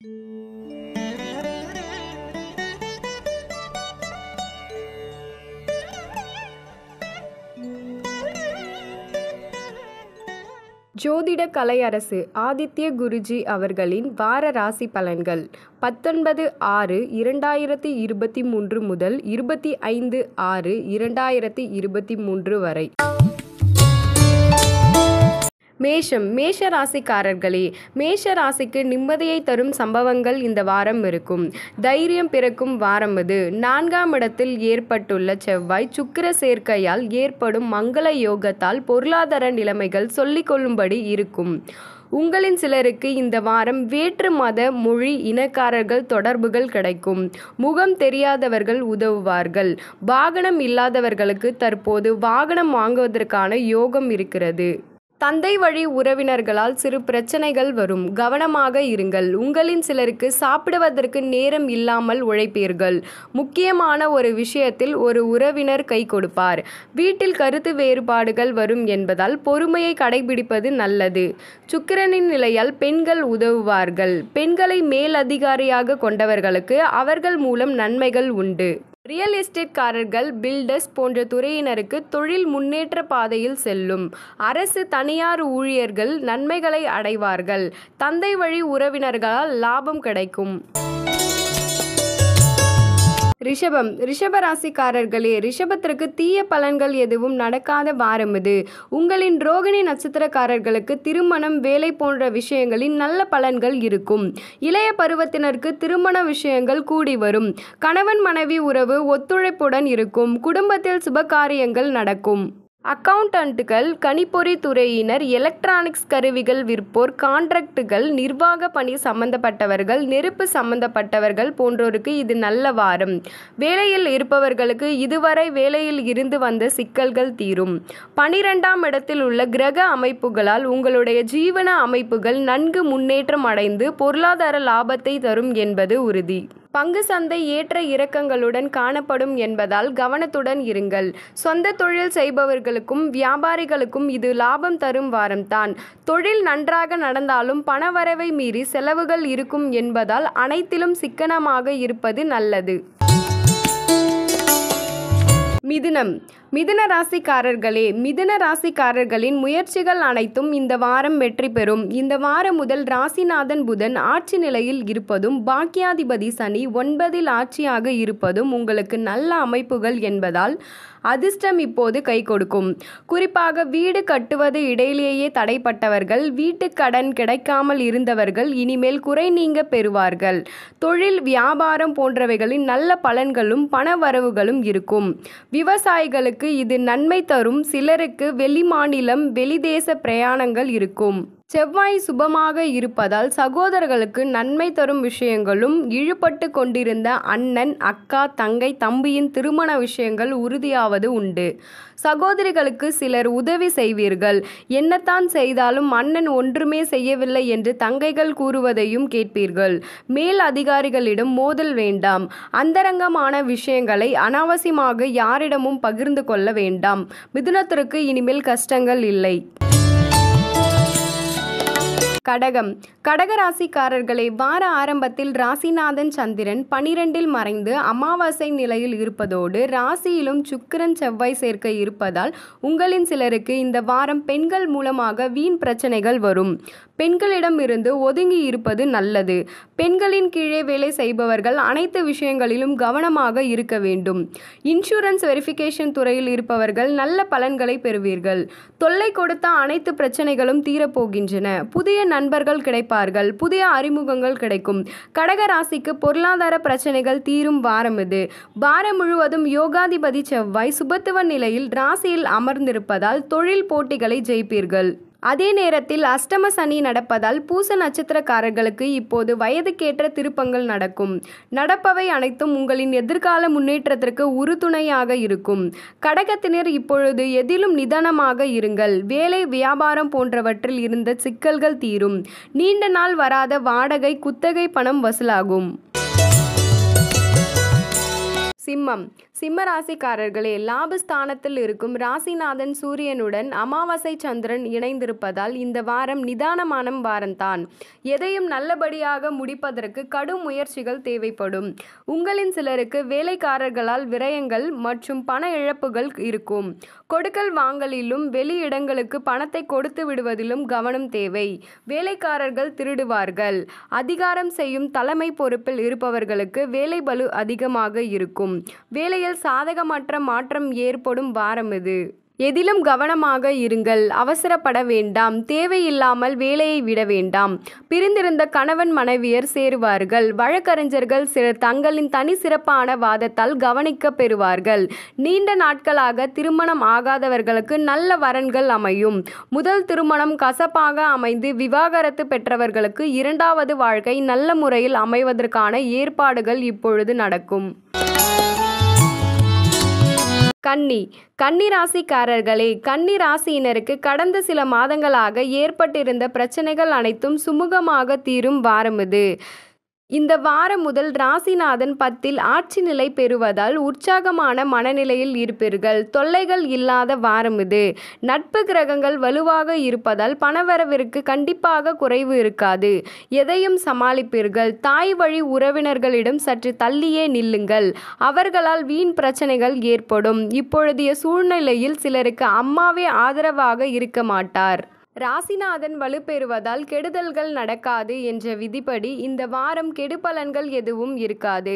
ஜோதிட கலையரசு ஆதித்ய குருஜி அவர்களின் வார ராசி பலன்கள் 19/6/2023 முதல் 25/6/2023 வரை. மேஷம். மேஷ ராசிக்காரர்களே, மேஷ ராசிக்கு நிம்மதியை தரும் சம்பவங்கள் இந்த வாரம் இருக்கும். தைரியம் பிறக்கும் வாரம் இது. 4ஆம் இடத்தில் ஏற்பட்டுள்ள செவ்வாய் சுக்கிர சேர்க்கையால் ஏற்படும் மங்கள யோகத்தால் பொருளாதார நிலைமைகள் சொல்லிக்கொள்ளும்படி இருக்கும். உங்களின் சிலருக்கு இந்த வாரம் வேற்று மத, மொழி, இனக்காரர்கள் தொடர்புகள் கிடைக்கும். முகம் தெரியாதவர்கள் உதவுவார்கள். வாகனம் இல்லாதவர்களுக்கு தற்போது வாகனம் வாங்குவதற்கான யோகம் இருக்கிறது. தந்தை வழி உறவினர்களால் சிறு பிரச்சனைகள் வரும். கவனமாக இருங்கள். உங்களின் சிலருக்கு சாப்பிடுவதற்கு நேரம் இல்லாமல் உழைப்பீர்கள். முக்கியமான ஒரு விஷயத்தில் ஒரு உறவினர் கை கொடுப்பார். வீட்டில் கருத்து வேறுபாடுகள் வரும் என்பதால் பொறுமையை கடைபிடிப்பது நல்லது. சுக்கிரனின் நிலையால் பெண்கள் உதவுவார்கள். பெண்களை மேலதிகாரியாக கொண்டவர்களுக்கு அவர்கள் மூலம் நன்மைகள் உண்டு. ரியல் எஸ்டேட்காரர்கள், பில்டர்ஸ் போன்ற துறையினருக்கு தொழில் முன்னேற்ற பாதையில் செல்லும். அரசு, தனியார் ஊழியர்கள் நன்மைகளை அடைவார்கள். தந்தை வழி உறவினர்களால் லாபம் கிடைக்கும். ரிஷபம். ரிஷபராசிக்காரர்களே, ரிஷபத்திற்கு தீய பலன்கள் எதுவும் நடக்காத வாரம் இது. உங்களின் ரோகிணி நட்சத்திரக்காரர்களுக்கு திருமணம், வேலை போன்ற விஷயங்களின் நல்ல பலன்கள் இருக்கும். இளைய பருவத்தினருக்கு திருமண விஷயங்கள் கூடி வரும். கணவன் மனைவி உறவு ஒத்துழைப்புடன் இருக்கும். குடும்பத்தில் சுபகாரியங்கள் நடக்கும். அக்கவுண்டன்ட்டுகள், கணிப்பொறி துறையினர், எலக்ட்ரானிக்ஸ் கருவிகள் விற்போர், கான்ட்ராக்டுகள், நிர்வாக பணி சம்பந்தப்பட்டவர்கள், நெருப்பு சம்பந்தப்பட்டவர்கள் போன்றோருக்கு இது நல்ல வாரம். வேலையில் இருப்பவர்களுக்கு இதுவரை வேலையில் இருந்து வந்த சிக்கல்கள் தீரும். 12ஆம் இடத்தில் உள்ள கிரக அமைப்புகளால் உங்களுடைய ஜீவன அமைப்புகள் நன்கு முன்னேற்றம் அடைந்து பொருளாதார லாபத்தை தரும் என்பது உறுதி. பங்கு சந்தை ஏற்ற இறக்கங்களுடன் காணப்படும் என்பதால் கவனத்துடன் இருங்கள். சொந்த தொழில் செய்பவர்களுக்கும் வியாபாரிகளுக்கும் இது லாபம் தரும் வாரம்தான். தொழில் நன்றாக நடந்தாலும் பணவரவை மீறி செலவுகள் இருக்கும் என்பதால் அனைத்திலும் சிக்கனமாக இருப்பது நல்லது. மிதுனம். மிதுன ராசிக்காரர்களே, மிதுன ராசிக்காரர்களின் முயற்சிகள் அனைத்தும் இந்த வாரம் வெற்றி பெறும். இந்த வாரம் முதல் ராசிநாதன் புதன் ஆட்சி நிலையில் இருப்பதும் பாக்கியாதிபதி சனி 9ல் ஆட்சியாக இருப்பதும் உங்களுக்கு நல்ல அமைப்புகள் என்பதால் அதிர்ஷ்டம் இப்போது கை கொடுக்கும். குறிப்பாக வீடு கட்டுவது இடையிலேயே தடைப்பட்டவர்கள், வீட்டுக்கடன் கிடைக்காமல் இருந்தவர்கள் இனிமேல் குறை நீங்க பெறுவார்கள். தொழில், வியாபாரம் போன்றவைகளின் நல்ல பலன்களும் பணவரவுகளும் இருக்கும். விவசாயிகளுக்கு இது நன்மை தரும். சிலருக்கு வெளிமாநிலம், வெளிதேச பிரயாணங்கள் இருக்கும். செவ்வாய் சுபமாக இருப்பதால் சகோதரர்களுக்கு நன்மை தரும் விஷயங்களும் இழுபட்டு கொண்டிருந்த அண்ணன், அக்கா, தங்கை, தம்பியின் திருமண விஷயங்கள் உறுதியாவது உண்டு. சகோதரிகளுக்கு சிலர் உதவி செய்வீர்கள். என்னத்தான் செய்தாலும் அண்ணன் ஒன்றுமே செய்யவில்லை என்று தங்கைகள் கூறுவதையும் கேட்பீர்கள். மேல் அதிகாரிகளிடம் மோதல் வேண்டாம். அந்தரங்கமான விஷயங்களை அனாவசியமாக யாரிடமும் பகிர்ந்து கொள்ள வேண்டாம். மிதுனத்திற்கு இனிமேல் கஷ்டங்கள் இல்லை. கடகம். கடகராசிக்காரர்களை வார ஆரம்பத்தில் ராசிநாதன் சந்திரன் 12ல் மறைந்து அமாவாசை நிலையில் இருப்பதோடு ராசியிலும் சுக்கிரன், செவ்வாய் சேர்க்கை இருப்பதால் உங்களின் சிலருக்கு இந்த வாரம் பெண்கள் மூலமாக வீண் பிரச்சனைகள் வரும். பெண்களிடமிருந்து ஒதுங்கி இருப்பது நல்லது. பெண்களின் கீழே வேலை செய்பவர்கள் அனைத்து விஷயங்களிலும் கவனமாக இருக்க வேண்டும். இன்சூரன்ஸ் வெரிஃபிகேஷன் துறையில் இருப்பவர்கள் நல்ல பலன்களை பெறுவீர்கள். தொல்லை கொடுத்த அனைத்து பிரச்சனைகளும் தீரப்போகின்றன. புதிய நண்பர்கள் கிடைப்பார்கள். புதிய அறிமுகங்கள் கிடைக்கும். கடக ராசிக்கு பொருளாதார பிரச்சனைகள் தீரும் வாரம் இது. வாரம் முழுவதும் யோகாதிபதி செவ்வாய் சுபத்துவ நிலையில் ராசியில் அமர்ந்திருப்பதால் தொழில் போட்டிகளை ஜெயிப்பீர்கள். அதே நேரத்தில் அஷ்டம சனி நடப்பதால் பூச நட்சத்திரக்காரர்களுக்கு இப்போது வயதுக்கேற்ற திருப்பங்கள் நடக்கும். நடப்பவை அனைத்தும் உங்களின் எதிர்கால முன்னேற்றத்திற்கு உறுதுணையாக இருக்கும். கடகத்தினர் இப்பொழுது எதிலும் நிதானமாக இருங்கள். வேலை, வியாபாரம் போன்றவற்றில் இருந்த சிக்கல்கள் தீரும். நீண்ட நாள் வராத வாடகை, குத்தகை பணம் வசூலாகும். சிம்மம். சிம்ம ராசிக்காரர்களே, லாபஸ்தானத்தில் இருக்கும் ராசிநாதன் சூரியனுடன் அமாவாசை சந்திரன் இணைந்திருப்பதால் இந்த வாரம் நிதானமான வாரம்தான். எதையும் நல்லபடியாக முடிப்பதற்கு கடும் முயற்சிகள் தேவைப்படும். உங்களின் சிலருக்கு வேலைக்காரர்களால் விரயங்கள் மற்றும் பண இழப்புகள் இருக்கும். கொடுக்கல் வாங்கலிலும் வெளியிடங்களுக்கு பணத்தை கொடுத்து விடுவதிலும் கவனம் தேவை. வேலைக்காரர்கள் திருடுவார்கள். அதிகாரம் செய்யும் தலைமை பொறுப்பில் இருப்பவர்களுக்கு வேலை பளு அதிகமாக இருக்கும். வேலையில் சாதகமற்ற மாற்றம் ஏற்படும் வாரம் இது. எதிலும் கவனமாக இருங்கள். அவசரப்பட வேண்டாம். தேவையில்லாமல் வேலையை விட வேண்டாம். பிரிந்திருந்த கணவன் மனைவியர் சேருவார்கள். வழக்கறிஞர்கள் சிலர் தங்களின் தனி சிறப்பான வாதத்தால் கவனிக்க பெறுவார்கள். நீண்ட நாட்களாக திருமணம் ஆகாதவர்களுக்கு நல்ல வரன்கள் அமையும். முதல் திருமணம் கசப்பாக அமைந்து விவாகரத்து பெற்றவர்களுக்கு இரண்டாவது வாழ்க்கை நல்ல முறையில் அமைவதற்கான ஏற்பாடுகள் இப்பொழுது நடக்கும். கன்னி ராசிக்காரர்களே, கன்னி ராசியினருக்கு கடந்த சில மாதங்களாக ஏற்பட்டிருந்த பிரச்சனைகள் அனைத்தும் சுமூகமாக தீரும் வாரம் இது. இந்த வாரம் முதல் ராசிநாதன் 10ல் ஆட்சி நிலை பெறுவதால் உற்சாகமான மனநிலையில் இருப்பீர்கள். தொல்லைகள் இல்லாத வாரம் இது. நட்பு கிரகங்கள் வலுவாக இருப்பதால் பணவரவிற்கு கண்டிப்பாக குறைவு இருக்காது. எதையும் சமாளிப்பீர்கள். தாய் வழி உறவினர்களிடம் சற்று தள்ளியே நில்லுங்கள். அவர்களால் வீண் பிரச்சனைகள் ஏற்படும். இப்பொழுதைய சூழ்நிலையில் சிலருக்கு அம்மாவே ஆதரவாக இருக்க மாட்டார். ராசிநாதன் வலுப்பெறுவதால் கெடுதல்கள் நடக்காது என்ற விதிப்படி இந்த வாரம் கெடுபலன்கள் எதுவும் இருக்காது.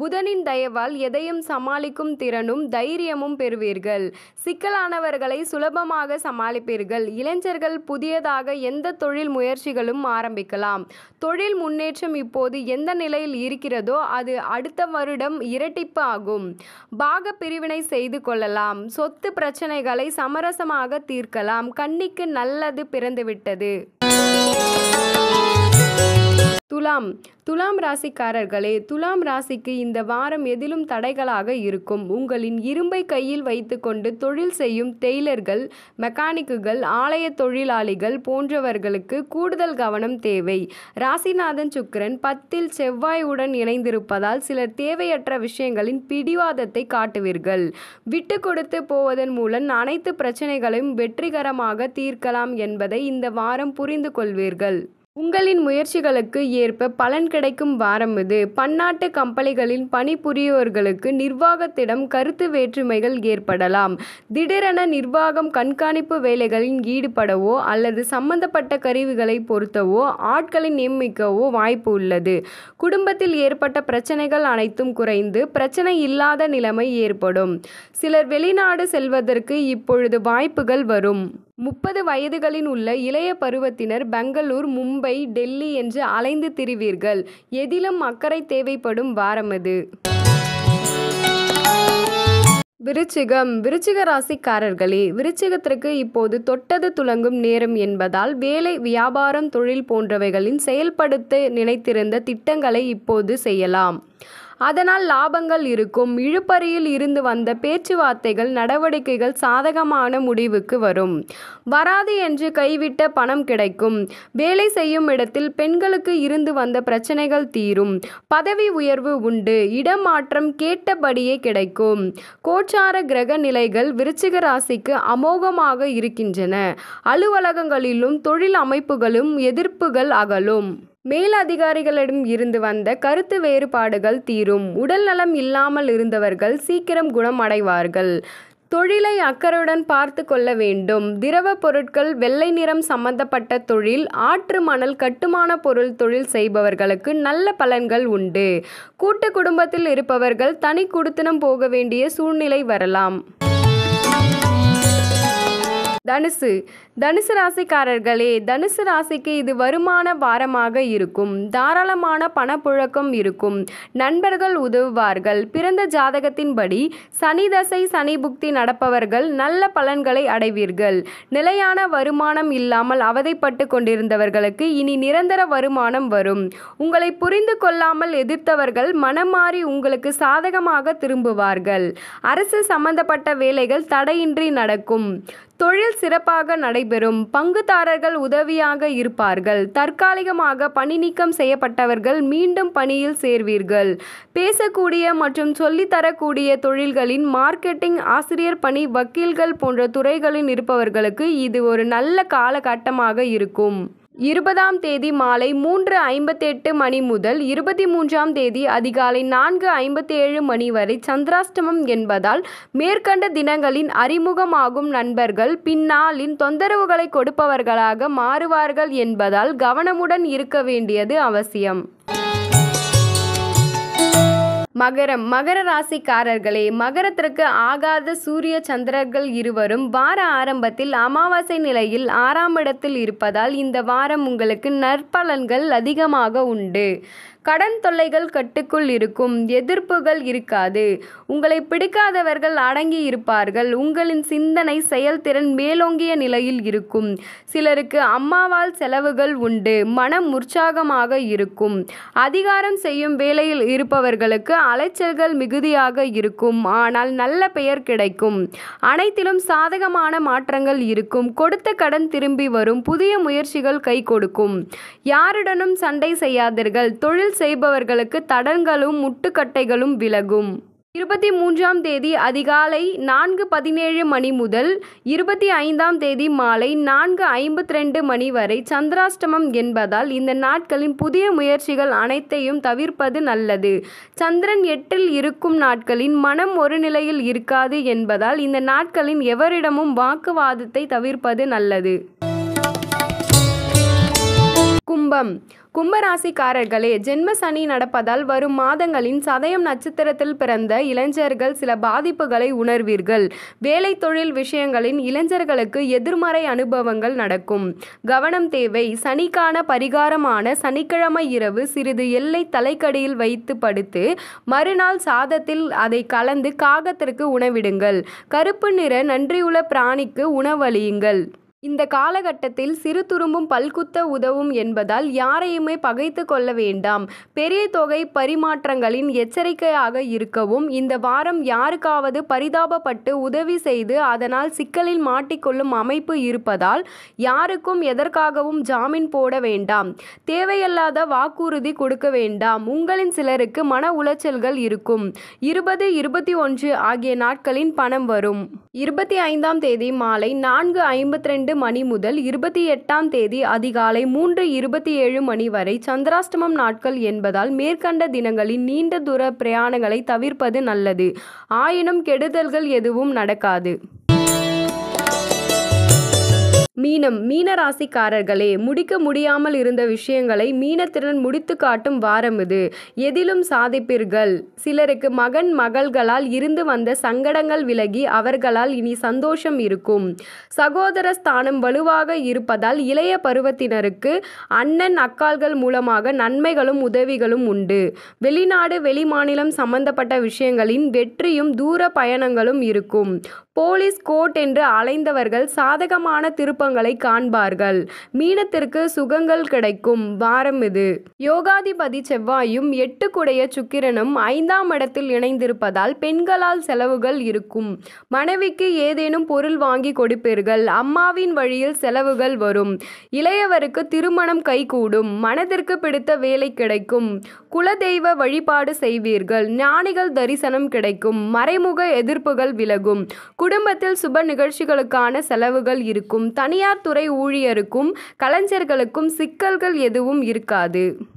புதனின் தயவால் எதையும் சமாளிக்கும் திறனும் தைரியமும் பெறுவீர்கள். சிக்கலானவர்களை சுலபமாக சமாளிப்பீர்கள். இளைஞர்கள் புதியதாக எந்த தொழில் முயற்சிகளும் ஆரம்பிக்கலாம். தொழில் முன்னேற்றம் இப்போது எந்த நிலையில் இருக்கிறதோ அது அடுத்த வருடம் இரட்டிப்பு ஆகும். பாக பிரிவினை செய்து கொள்ளலாம். சொத்து பிரச்சனைகளை சமரசமாக தீர்க்கலாம். கன்னிக்கு நல்லது பிறந்துவிட்டது. துலாம் ராசிக்காரர்களே, துலாம் ராசிக்கு இந்த வாரம் எதிலும் தடைகளாக இருக்கும். உங்களின் இரும்பை கையில் வைத்துக்கொண்டு தொழில் செய்யும் டெய்லர்கள், மெக்கானிக்குகள், ஆலய தொழிலாளிகள் போன்றவர்களுக்கு கூடுதல் கவனம் தேவை. ராசிநாதன் சுக்கிரன் 10ல் செவ்வாயுடன் இணைந்திருப்பதால் சிலர் தேவையற்ற விஷயங்களின் பிடிவாதத்தை காட்டுவீர்கள். விட்டு கொடுத்து போவதன் மூலம் அனைத்து பிரச்சனைகளையும் வெற்றிகரமாக தீர்க்கலாம் என்பதை இந்த வாரம் புரிந்து கொள்வீர்கள். உங்களின் முயற்சிகளுக்கு ஏற்ப பலன் கிடைக்கும் வாரம் இது. பன்னாட்டு கம்பெனிகளின் பணிபுரியோர்களுக்கு நிர்வாகத்திடம் கருத்து வேற்றுமைகள் ஏற்படலாம். திடீரென நிர்வாகம் கண்காணிப்பு வேலைகளில் ஈடுபடவோ அல்லது சம்பந்தப்பட்ட கருவிகளை பொருத்தவோ ஆட்களை நியமிக்கவோ வாய்ப்பு உள்ளது. குடும்பத்தில் ஏற்பட்ட பிரச்சனைகள் அனைத்தும் குறைந்து பிரச்சனை இல்லாத நிலைமை ஏற்படும். சிலர் வெளிநாடு செல்வதற்கு இப்பொழுது வாய்ப்புகள் வரும். 30 வயதுகளில் உள்ள இளைய பருவத்தினர் பெங்களூர், மும்பை, டெல்லி என்று அலைந்து திரிவீர்கள். எதிலும் அக்கறை தேவைப்படும் வாரம் இது. விருச்சிக ராசிக்காரர்களே, விருச்சிகத்திற்கு இப்போது தொட்டது துலங்கும் நேரம் என்பதால் வேலை, வியாபாரம், தொழில் போன்றவைகளின் செயல்படுத்த நினைத்திருந்த திட்டங்களை இப்போது செய்யலாம். அதனால் லாபங்கள் இருக்கும். இழுபறியில் இருந்து வந்த பேச்சுவார்த்தைகள், நடவடிக்கைகள் சாதகமான முடிவுக்கு வரும். வராது என்று கைவிட்ட பணம் கிடைக்கும். வேலை செய்யும் இடத்தில் பெண்களுக்கு இருந்து வந்த பிரச்சனைகள் தீரும். பதவி உயர்வு உண்டு. இடமாற்றம் கேட்டபடியே கிடைக்கும். கோச்சார கிரக நிலைகள் விருச்சிக ராசிக்கு அமோகமாக இருக்கின்றன. அலுவலகங்களிலும் தொழில் அமைப்புகளும் எதிர்ப்புகள் அகலும். மேலதிகாரிகளிடம் இருந்து வந்த கருத்து வேறுபாடுகள் தீரும். உடல்நலம் இல்லாமல் இருந்தவர்கள் சீக்கிரம் குணமடைவார்கள். தொழிலை அக்கறையுடன் பார்த்து கொள்ள வேண்டும். திரவ பொருட்கள், வெள்ளை நிறம் சம்பந்தப்பட்ட தொழில், ஆற்று மணல், கட்டுமான பொருள் தொழில் செய்பவர்களுக்கு நல்ல பலன்கள் உண்டு. கூட்டு குடும்பத்தில் இருப்பவர்கள் தனி குடுத்தனம் போக வேண்டிய சூழ்நிலை வரலாம். தனுசு ராசிக்காரர்களே, தனுசு ராசிக்கு இது வருமான வாரமாக இருக்கும். தாராளமான பணப்புழக்கம் இருக்கும். நண்பர்கள் உதவுவார்கள். பிறந்த ஜாதகத்தின்படி சனி தசை, சனி புக்தி நடப்பவர்கள் நல்ல பலன்களை அடைவீர்கள். நிலையான வருமானம் இல்லாமல் அவதைப்பட்டு கொண்டிருந்தவர்களுக்கு இனி நிரந்தர வருமானம் வரும். உங்களை புரிந்து கொள்ளாமல் எதிர்த்தவர்கள் மனமாறி உங்களுக்கு சாதகமாக திரும்புவார்கள். அரசு சம்பந்தப்பட்ட வேலைகள் தடையின்றி நடக்கும். தொழில் சிறப்பாக நடைபெறும். பங்குதாரர்கள் உதவியாக இருப்பார்கள். தற்காலிகமாக பணி நீக்கம் செய்யப்பட்டவர்கள் மீண்டும் பணியில் சேர்வீர்கள். பேசக்கூடிய மற்றும் சொல்லித்தரக்கூடிய தொழில்களின் மார்க்கெட்டிங், ஆசிரியர் பணி, வக்கீல்கள் போன்ற துறைகளில் இருப்பவர்களுக்கு இது ஒரு நல்ல காலகட்டமாக இருக்கும். 20ஆம் தேதி மாலை 3:58 மணி முதல் 23ஆம் தேதி அதிகாலை 4:57 மணி வரை சந்திராஷ்டமம் என்பதால் மேற்கண்ட தினங்களின் அறிமுகமாகும் நண்பர்கள் பின்னாளின் தொந்தரவுகளை கொடுப்பவர்களாக மாறுவார்கள் என்பதால் கவனமுடன் இருக்க வேண்டியது அவசியம். மகரம். மகர ராசிக்காரர்களே, மகரத்திற்கு ஆகாத சூரிய சந்திரர்கள் இருவரும் வார ஆரம்பத்தில் அமாவாசை நிலையில் 6ஆம் இடத்தில் இருப்பதால் இந்த வாரம் உங்களுக்கு நற்பலன்கள் அதிகமாக உண்டு. கடன் தொல்லைகள் கட்டுக்குள் இருக்கும். எதிர்ப்புகள் இருக்காது. உங்களை பிடிக்காதவர்கள் அடங்கி இருப்பார்கள். உங்களின் சிந்தனை செயல்திறன் மேலோங்கிய நிலையில் இருக்கும். சிலருக்கு அம்மாவால் செலவுகள் உண்டு. மனம் உற்சாகமாக இருக்கும். அதிகாரம் செய்யும் வேலையில் இருப்பவர்களுக்கு அலைச்சல்கள் மிகுதியாக இருக்கும். ஆனால் நல்ல பெயர் கிடைக்கும். அனைத்திலும் சாதகமான மாற்றங்கள் இருக்கும். கொடுத்த கடன் திரும்பி வரும். புதிய முயற்சிகள் கை கொடுக்கும். யாருடனும் சண்டை செய்யாதீர்கள். தொழில் செய்பவர்களுக்கு தடங்களும் முட்டுக்கட்டைகளும் விலகும். 23ஆம் தேதி அதிகாலை 4:17 மணி முதல் 25ஆம் தேதி மாலை 4:52 மணி வரை சந்திராஷ்டமம் என்பதால் இந்த நாட்களின் புதிய முயற்சிகள் அனைத்தையும் தவிர்ப்பது நல்லது. சந்திரன் 8இல் இருக்கும் நாட்களின் மனம் ஒரு நிலையில் இருக்காது என்பதால் இந்த நாட்களின் எவரிடமும் வாக்குவாதத்தை தவிர்ப்பது நல்லது. கும்பம். கும்பராசிக்காரர்களே, ஜென்ம சனி நடப்பதால் வரும் மாதங்களின் சதயம் நட்சத்திரத்தில் பிறந்த இளைஞர்கள் சில பாதிப்புகளை உணர்வீர்கள். வேலை தொழில் விஷயங்களின் இளைஞர்களுக்கு எதிர்மறை அனுபவங்கள் நடக்கும். கவனம் தேவை. சனிக்கான பரிகாரமான சனிக்கிழமை இரவு சிறிது எள்ளை தலைக்கடியில் வைத்து படுத்து மறுநாள் சாதத்தில் அதை கலந்து காகத்திற்கு உணவிடுங்கள். கருப்பு நிற நன்றியுள்ள பிராணிக்கு உணவளியுங்கள். இந்த காலகட்டத்தில் சிறு துரும்பும் பல்குத்த உதவும் என்பதால் யாரையுமே பகைத்து கொள்ள வேண்டாம். பெரிய தொகை பரிமாற்றங்களின் எச்சரிக்கையாக இருக்கவும். இந்த வாரம் யாருக்காவது பரிதாபப்பட்டு உதவி செய்து அதனால் சிக்கலில் மாட்டிக்கொள்ளும் அமைப்பு இருப்பதால் யாருக்கும் எதற்காகவும் ஜாமீன் போட வேண்டாம். தேவையில்லாத வாக்குறுதி கொடுக்க வேண்டாம். உங்களின் சிலருக்கு மன உளைச்சல்கள் இருக்கும். 20, 21 ஆகிய நாட்களின் பணம் வரும். 25ஆம் தேதி மாலை 4:52 மணி முதல் 28ஆம் தேதி அதிகாலை 3:27 மணி வரை சந்திராஷ்டமம் நாட்கள் என்பதால் மேற்கண்ட தினங்களில் நீண்ட தூர பிரயாணங்களை தவிர்ப்பது நல்லது. ஆயினும் கெடுதல்கள் எதுவும் நடக்காது. மீனம். மீனராசிக்காரர்களே, முடிக்க முடியாமல் இருந்த விஷயங்களை மீனத்திறன் முடித்து காட்டும் வாரம் இது. எதிலும் சாதிப்பீர்கள். சிலருக்கு மகன் மகள்களால் இருந்து வந்த சங்கடங்கள் விலகி அவர்களால் இனி சந்தோஷம் இருக்கும். சகோதர ஸ்தானம் வலுவாக இருப்பதால் இளைய பருவத்தினருக்கு அண்ணன் அக்கால்கள் மூலமாக நன்மைகளும் உதவிகளும் உண்டு. வெளிநாடு வெளிமாநிலம் சம்பந்தப்பட்ட விஷயங்களின் வெற்றியும் தூர பயணங்களும் இருக்கும். போலீஸ் கோர்ட் என்று அலைந்தவர்கள் சாதகமான திருப்பங்களை காண்பார்கள். மீனத்திற்கு சுகங்கள் கிடைக்கும் வாரம் இது. யோகாதிபதி செவ்வாயும் 8 குடைய சுக்கிரனும் 5ஆம் இடத்தில் இணைந்திருப்பதால் பெண்களால் செலவுகள் இருக்கும். மனைவிக்கு ஏதேனும் பொருள் வாங்கி கொடுப்பீர்கள். அம்மாவின் வழியில் செலவுகள் வரும். இளையவருக்கு திருமணம் கைகூடும். மனதிற்கு பிடித்த வேலை கிடைக்கும். குலதெய்வ வழிபாடு செய்வீர்கள். ஞானிகள் தரிசனம் கிடைக்கும். மறைமுக எதிர்ப்புகள் விலகும். குடும்பத்தில் சுப நிகழ்ச்சிகளுக்கான செலவுகள் இருக்கும். தனியார் துறை ஊழியருக்கும் கலைஞர்களுக்கும் சிக்கல்கள் எதுவும் இருக்காது.